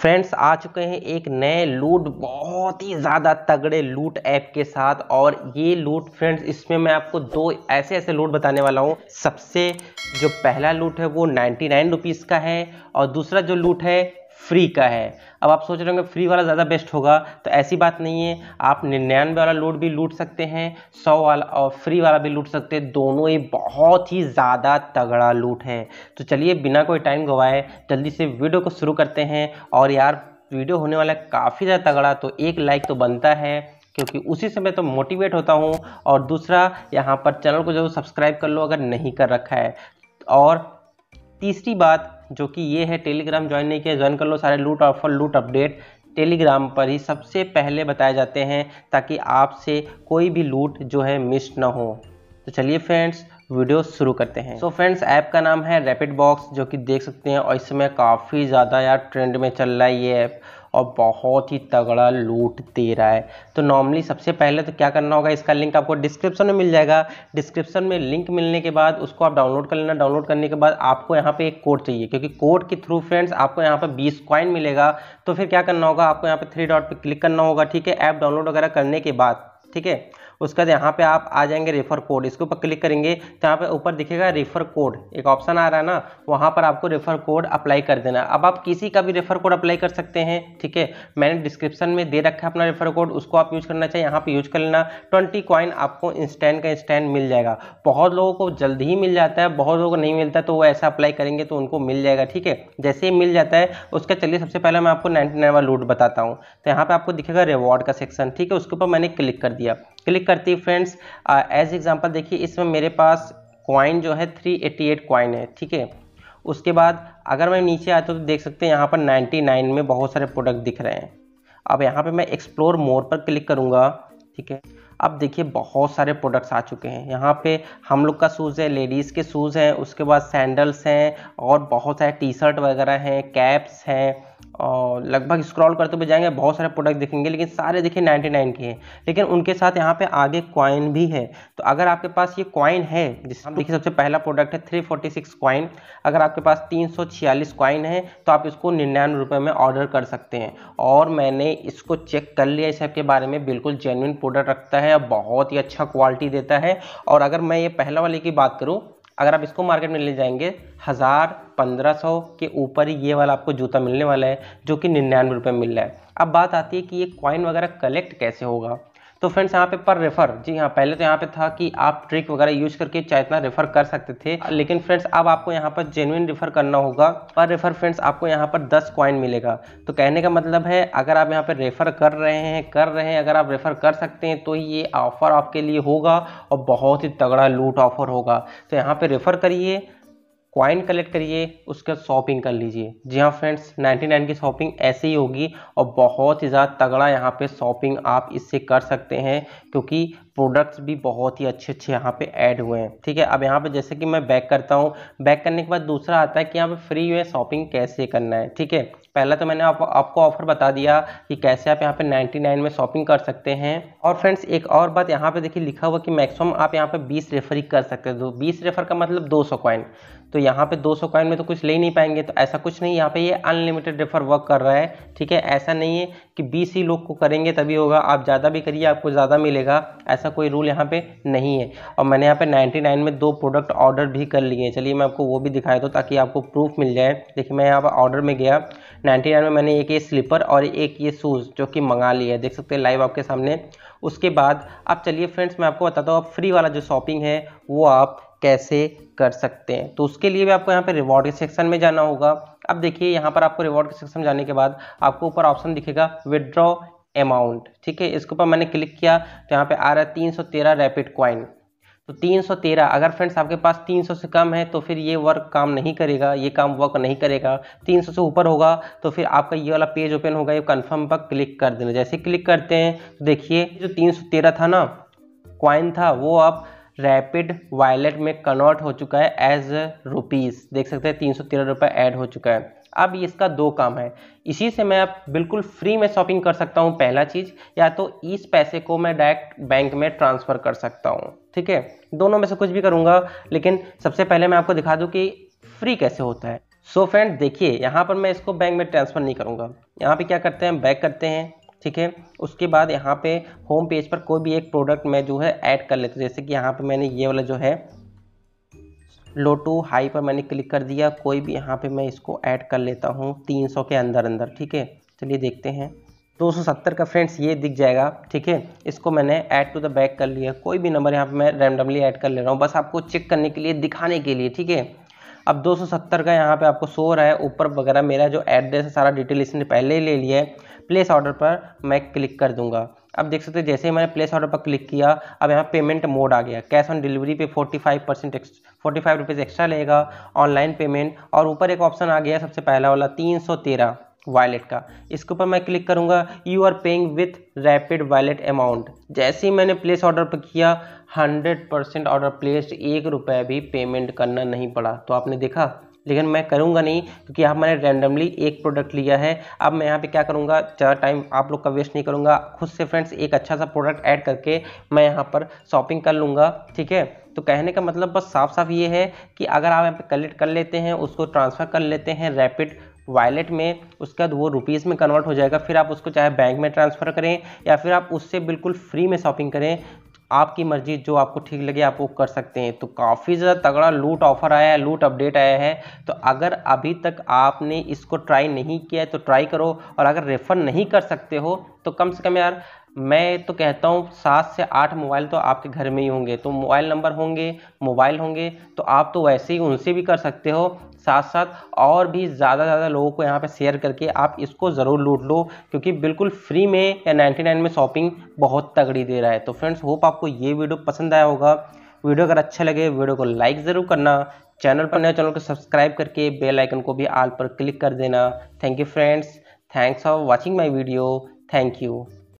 Friends आ चुके हैं एक नए लूट, बहुत ही ज़्यादा तगड़े लूट ऐप के साथ। और ये लूट फ्रेंड्स, इसमें मैं आपको दो ऐसे ऐसे लूट बताने वाला हूँ। सबसे जो पहला लूट है वो 99 रुपीज़ का है और दूसरा जो लूट है फ्री का है। अब आप सोच रहे होंगे फ्री वाला ज़्यादा बेस्ट होगा, तो ऐसी बात नहीं है। आप 99 वाला लूट भी लूट सकते हैं, 100 वाला और फ्री वाला भी लूट सकते हैं। दोनों ही बहुत ही ज़्यादा तगड़ा लूट है। तो चलिए बिना कोई टाइम गवाए जल्दी से वीडियो को शुरू करते हैं। और यार वीडियो होने वाला है काफ़ी ज़्यादा तगड़ा, तो एक लाइक तो बनता है, क्योंकि उसी से मैं तो मोटिवेट होता हूँ। और दूसरा, यहाँ पर चैनल को जरूर सब्सक्राइब कर लो अगर नहीं कर रखा है। और तीसरी बात जो कि ये है, टेलीग्राम ज्वाइन नहीं किया, ज्वाइन कर लो। सारे लूट ऑफर, लूट अपडेट टेलीग्राम पर ही सबसे पहले बताए जाते हैं, ताकि आपसे कोई भी लूट जो है मिस ना हो। तो चलिए फ्रेंड्स वीडियो शुरू करते हैं। सो फ्रेंड्स, ऐप का नाम है रैपिड बॉक्स, जो कि देख सकते हैं। और इस समय काफ़ी ज़्यादा यार ट्रेंड में चल रहा है ये ऐप, और बहुत ही तगड़ा लूट दे रहा है। तो नॉर्मली सबसे पहले तो क्या करना होगा, इसका लिंक आपको डिस्क्रिप्शन में मिल जाएगा। डिस्क्रिप्शन में लिंक मिलने के बाद उसको आप डाउनलोड कर लेना। डाउनलोड करने के बाद आपको यहाँ पे एक कोड चाहिए, क्योंकि कोड के थ्रू फ्रेंड्स आपको यहाँ पे 20 कॉइन मिलेगा। तो फिर क्या करना होगा, आपको यहाँ पे 3 डॉट पे क्लिक करना होगा, ठीक है, ऐप डाउनलोड वगैरह करने के बाद, ठीक है। उसके बाद यहाँ पे आप आ जाएंगे रेफर कोड, इसके ऊपर क्लिक करेंगे तो यहाँ पे ऊपर दिखेगा रेफर कोड, एक ऑप्शन आ रहा है ना, वहाँ पर आपको रेफर कोड अप्लाई कर देना। अब आप किसी का भी रेफर कोड अप्लाई कर सकते हैं, ठीक है। मैंने डिस्क्रिप्शन में दे रखा है अपना रेफर कोड, उसको आप यूज़ करना चाहिए, यहाँ पे यूज़ कर लेना। 20 कॉइन आपको इंस्टेंट का इंस्टेंट मिल जाएगा। बहुत लोगों को जल्दी ही मिल जाता है, बहुत लोगों को नहीं मिलता, तो वो ऐसा अप्लाई करेंगे तो उनको मिल जाएगा, ठीक है। जैसे ही मिल जाता है उसका, चलिए सबसे पहले मैं आपको 99 वाला लूट बताता हूँ। तो यहाँ पर आपको दिखेगा रिवॉर्ड का सेक्शन, ठीक है, उसके ऊपर मैंने क्लिक कर दिया। क्लिक करते ही फ्रेंड्स एज एग्जांपल देखिए, इसमें मेरे पास कॉइन जो है 388 कॉइन है, ठीक है। उसके बाद अगर मैं नीचे आता हूँ तो देख सकते हैं यहाँ पर 99 में बहुत सारे प्रोडक्ट दिख रहे हैं। अब यहाँ पे मैं एक्सप्लोर मोर पर क्लिक करूँगा, ठीक है। अब देखिए बहुत सारे प्रोडक्ट्स आ चुके हैं। यहाँ पे हम लोग का शूज़ है, लेडीज़ के शूज़ हैं, उसके बाद सैंडल्स हैं, और बहुत सारे टी शर्ट वगैरह हैं, कैप्स हैं। और लगभग स्क्रॉल करते हुए जाएंगे, बहुत सारे प्रोडक्ट दिखेंगे, लेकिन सारे देखिए 99 के हैं। लेकिन उनके साथ यहाँ पे आगे कॉइन भी है। तो अगर आपके पास ये कॉइन है, जिसमें देखिए सबसे पहला प्रोडक्ट है 346 कॉइन। अगर आपके पास 346 कॉइन है तो आप इसको 99 रुपये में ऑर्डर कर सकते हैं। और मैंने इसको चेक कर लिया, इस ऐप के बारे में, बिल्कुल जेन्युइन प्रोडक्ट रखता है और बहुत ही अच्छा क्वालिटी देता है। और अगर मैं ये पहला वाले की बात करूँ, अगर आप इसको मार्केट में ले जाएंगे 1000-1500 के ऊपर ही ये वाला आपको जूता मिलने वाला है, जो कि 99 रुपये मिल रहा है। अब बात आती है कि ये कॉइन वगैरह कलेक्ट कैसे होगा। तो फ्रेंड्स यहाँ पे पर रेफ़र, जी हाँ, पहले तो यहाँ पे था कि आप ट्रिक वगैरह यूज़ करके चाहे इतना रेफ़र कर सकते थे, लेकिन फ्रेंड्स अब आपको यहाँ पर जेन्युइन रेफ़र करना होगा। पर रेफ़र फ्रेंड्स आपको यहाँ पर 10 कॉइन मिलेगा। तो कहने का मतलब है अगर आप यहाँ पर रेफ़र कर रहे हैं, अगर आप रेफ़र कर सकते हैं तो ये ऑफ़र आपके लिए होगा और बहुत ही तगड़ा लूट ऑफ़र होगा। तो यहाँ पर रेफ़र करिए, कॉइन कलेक्ट करिए, उसके बाद शॉपिंग कर लीजिए। जी हाँ फ्रेंड्स, 99 की शॉपिंग ऐसे ही होगी और बहुत ही ज़्यादा तगड़ा यहाँ पे शॉपिंग आप इससे कर सकते हैं, क्योंकि प्रोडक्ट्स भी बहुत ही अच्छे यहाँ पे ऐड हुए हैं, ठीक है। अब यहाँ पे जैसे कि मैं बैक करता हूँ, बैक करने के बाद दूसरा आता है कि यहाँ पे फ्री में शॉपिंग कैसे करना है, ठीक है। पहला तो मैंने आपको ऑफर बता दिया कि कैसे आप यहाँ पे 99 में शॉपिंग कर सकते हैं। और फ्रेंड्स एक और बात यहाँ पे देखिए लिखा हुआ कि मैक्सिमम आप यहाँ पे 20 रेफर कर सकते हो। 20 रेफर का मतलब 200 कॉइन। तो यहाँ पे 200 कॉइन में तो कुछ ले ही नहीं पाएंगे, तो ऐसा कुछ नहीं, यहाँ पे ये अनलिमिटेड रेफर वर्क कर रहा है, ठीक है। ऐसा नहीं है कि 20 ही लोग को करेंगे तभी होगा, आप ज़्यादा भी करिए आपको ज़्यादा मिलेगा, ऐसा कोई रूल यहाँ पे नहीं है। और मैंने यहाँ पे 99 में 2 प्रोडक्ट ऑर्डर भी कर लिए हैं। चलिए मैं आपको वो भी दिखाया तो, ताकि आपको प्रूफ मिल जाए। देखिए मैं यहाँ पर ऑर्डर में गया, 99 में मैंने एक ये स्लीपर और एक ये शूज़ जो कि मंगा लिया है, देख सकते हैं लाइव आपके सामने। उसके बाद अब चलिए फ्रेंड्स मैं आपको बताता हूँ, आप फ्री वाला जो शॉपिंग है वो आप कैसे कर सकते हैं। तो उसके लिए भी आपको यहाँ पे रिवॉर्ड के सेक्शन में जाना होगा। अब देखिए यहाँ पर आपको रिवॉर्ड के सेक्शन में जाने के बाद आपको ऊपर ऑप्शन दिखेगा विदड्रॉ अमाउंट, ठीक है। इसके ऊपर मैंने क्लिक किया तो यहाँ पे आ रहा है 313 रैपिड कॉइन। तो 313, अगर फ्रेंड्स आपके पास 300 से कम है तो फिर ये वर्क काम नहीं करेगा, ये काम वर्क नहीं करेगा। 300 से ऊपर होगा तो फिर आपका ये वाला पेज ओपन होगा, ये कन्फर्म पर क्लिक कर देना। जैसे क्लिक करते हैं तो देखिए जो 313 था ना कॉइन था, वो आप रैपिड वॉलेट में कन्वर्ट हो चुका है एज रुपीज़, देख सकते हैं 313 रुपये ऐड हो चुका है। अब इसका 2 काम है, इसी से मैं आप बिल्कुल फ्री में शॉपिंग कर सकता हूँ। पहला चीज़, या तो इस पैसे को मैं डायरेक्ट बैंक में ट्रांसफ़र कर सकता हूँ, ठीक है, दोनों में से कुछ भी करूँगा। लेकिन सबसे पहले मैं आपको दिखा दूँ कि फ्री कैसे होता है। सो फ्रेंड देखिए यहाँ पर मैं इसको बैंक में ट्रांसफ़र नहीं करूँगा। यहाँ पे क्या करते हैं, बैक करते हैं, ठीक है। उसके बाद यहाँ पे होम पेज पर कोई भी एक प्रोडक्ट मैं जो है ऐड कर लेता हूँ। जैसे कि यहाँ पे मैंने ये वाला जो है लो टू हाई पर मैंने क्लिक कर दिया। कोई भी यहाँ पे मैं इसको ऐड कर लेता हूँ 300 के अंदर अंदर, ठीक है। चलिए देखते हैं 270 का फ्रेंड्स ये दिख जाएगा, ठीक है। इसको मैंने ऐड टू द बैक कर लिया। कोई भी नंबर यहाँ पे मैं रैंडमली ऐड कर ले रहा हूँ, बस आपको चेक करने के लिए, दिखाने के लिए, ठीक है। अब 270 का यहाँ पे आपको शो रहा है ऊपर वगैरह। मेरा जो एड्रेस है सारा डिटेल इसने पहले ले लिया है। प्लेस ऑर्डर पर मैं क्लिक कर दूंगा। अब देख सकते हैं जैसे ही मैंने प्लेस ऑर्डर पर क्लिक किया, अब यहाँ पेमेंट मोड आ गया। कैश ऑन डिलीवरी पे 45 रुपीज़ एक्स्ट्रा लेगा, ऑनलाइन पेमेंट, और ऊपर एक ऑप्शन आ गया सबसे पहला वाला 313 वॉलेट का। इसके ऊपर मैं क्लिक करूँगा, you are paying with rapid wallet amount. जैसे ही मैंने प्लेस ऑर्डर पर किया 100% ऑर्डर प्लेस्ड, 1 रुपये भी पेमेंट करना नहीं पड़ा। तो आपने देखा, लेकिन मैं करूंगा नहीं क्योंकि यहाँ मैंने रैंडमली एक प्रोडक्ट लिया है। अब मैं यहाँ पे क्या करूंगा, ज़्यादा टाइम आप लोग का वेस्ट नहीं करूंगा। खुद से फ्रेंड्स एक अच्छा सा प्रोडक्ट ऐड करके मैं यहाँ पर शॉपिंग कर लूँगा, ठीक है। तो कहने का मतलब बस साफ साफ ये है कि अगर आप यहाँ पर कलेक्ट कर लेते हैं, उसको ट्रांसफ़र कर लेते हैं रैपिड वॉलेट में, उसके बाद वो रुपीस में कन्वर्ट हो जाएगा। फिर आप उसको चाहे बैंक में ट्रांसफ़र करें या फिर आप उससे बिल्कुल फ्री में शॉपिंग करें, आपकी मर्जी, जो आपको ठीक लगे आप वो कर सकते हैं। तो काफ़ी ज़्यादा तगड़ा लूट ऑफर आया है, लूट अपडेट आया है। तो अगर अभी तक आपने इसको ट्राई नहीं किया है तो ट्राई करो, और अगर रेफ़र नहीं कर सकते हो तो कम से कम यार मैं तो कहता हूँ 7 से 8 मोबाइल तो आपके घर में ही होंगे, तो मोबाइल नंबर होंगे, मोबाइल होंगे, तो आप तो वैसे ही उनसे भी कर सकते हो। साथ साथ और भी ज़्यादा लोगों को यहाँ पे शेयर करके आप इसको ज़रूर लूट लो, क्योंकि बिल्कुल फ्री में या 99 में शॉपिंग बहुत तगड़ी दे रहा है। तो फ्रेंड्स होप आपको ये वीडियो पसंद आया होगा। वीडियो अगर अच्छा लगे वीडियो को लाइक ज़रूर करना, चैनल पर नए चैनल को सब्सक्राइब करके बेल आइकन को भी ऑल पर क्लिक कर देना। Thank you friends, thanks for watching my video, thank you.